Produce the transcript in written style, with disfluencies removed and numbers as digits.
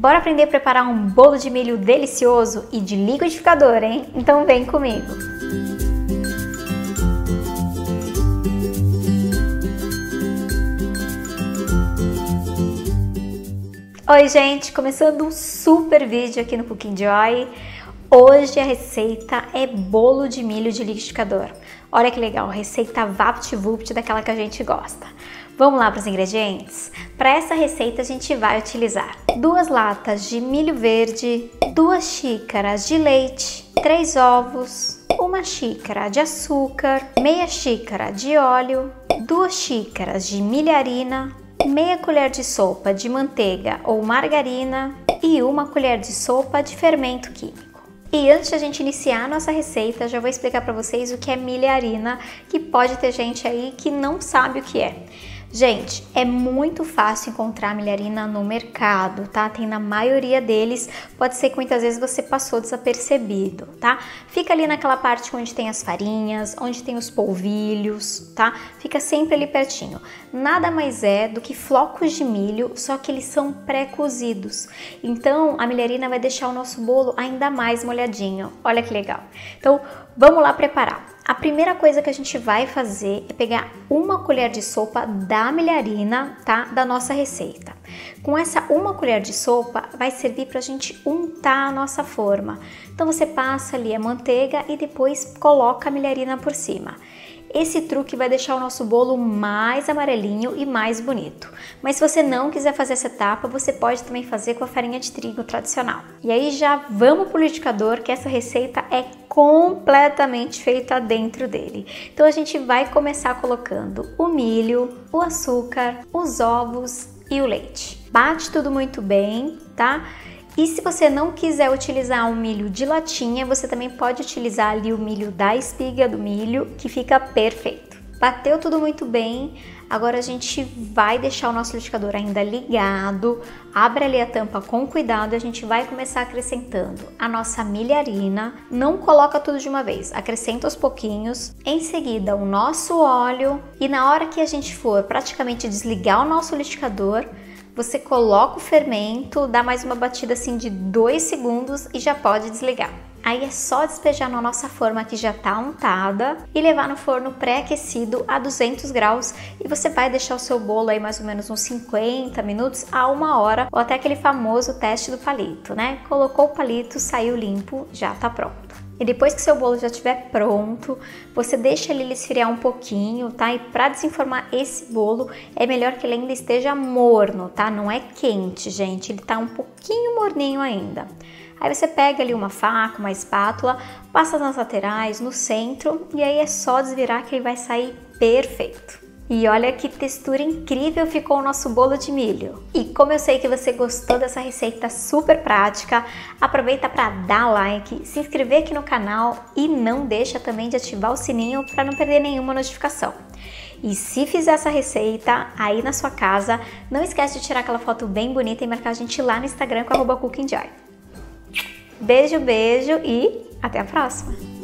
Bora aprender a preparar um bolo de milho delicioso e de liquidificador, hein? Então vem comigo! Oi gente, começando um super vídeo aqui no Cook'n Enjoy. Hoje a receita é bolo de milho de liquidificador. Olha que legal, receita Vapt Vupt, daquela que a gente gosta. Vamos lá para os ingredientes? Para essa receita a gente vai utilizar 2 latas de milho verde, 2 xícaras de leite, 3 ovos, 1 xícara de açúcar, meia xícara de óleo, 2 xícaras de milharina, meia colher de sopa de manteiga ou margarina e 1 colher de sopa de fermento químico. E antes de a gente iniciar a nossa receita, já vou explicar para vocês o que é milharina, que pode ter gente aí que não sabe o que é. Gente, é muito fácil encontrar milharina no mercado, tá? Tem na maioria deles, pode ser que muitas vezes você passou desapercebido, tá? Fica ali naquela parte onde tem as farinhas, onde tem os polvilhos, tá? Fica sempre ali pertinho. Nada mais é do que flocos de milho, só que eles são pré-cozidos. Então, a milharina vai deixar o nosso bolo ainda mais molhadinho. Olha que legal. Então, vamos lá preparar. A primeira coisa que a gente vai fazer é pegar 1 colher de sopa da milharina, tá? Da nossa receita. Com essa 1 colher de sopa vai servir pra gente untar a nossa forma. Então você passa ali a manteiga e depois coloca a milharina por cima. Esse truque vai deixar o nosso bolo mais amarelinho e mais bonito. Mas se você não quiser fazer essa etapa, você pode também fazer com a farinha de trigo tradicional. E aí já vamos pro liquidificador, que essa receita é completamente feita dentro dele. Então a gente vai começar colocando o milho, o açúcar, os ovos e o leite. Bate tudo muito bem, tá? E se você não quiser utilizar um milho de latinha, você também pode utilizar ali o milho da espiga do milho, que fica perfeito. Bateu tudo muito bem, agora a gente vai deixar o nosso liquidificador ainda ligado, abre ali a tampa com cuidado e a gente vai começar acrescentando a nossa milharina. Não coloca tudo de uma vez, acrescenta aos pouquinhos, em seguida o nosso óleo e na hora que a gente for praticamente desligar o nosso liquidificador, você coloca o fermento, dá mais uma batida assim de 2 segundos e já pode desligar. Aí é só despejar na nossa forma que já tá untada e levar no forno pré-aquecido a 200 graus e você vai deixar o seu bolo aí mais ou menos uns 50 minutos a 1 hora ou até aquele famoso teste do palito, né? Colocou o palito, saiu limpo, já tá pronto. E depois que seu bolo já estiver pronto, você deixa ele esfriar um pouquinho, tá? E pra desenformar esse bolo, é melhor que ele ainda esteja morno, tá? Não é quente, gente, ele tá um pouquinho morninho ainda. Aí você pega ali uma faca, uma espátula, passa nas laterais, no centro, e aí é só desvirar que ele vai sair perfeito. E olha que textura incrível ficou o nosso bolo de milho. E como eu sei que você gostou dessa receita super prática, aproveita para dar like, se inscrever aqui no canal e não deixa também de ativar o sininho para não perder nenhuma notificação. E se fizer essa receita aí na sua casa, não esquece de tirar aquela foto bem bonita e marcar a gente lá no Instagram com @cookenjoy. Beijo, beijo e até a próxima!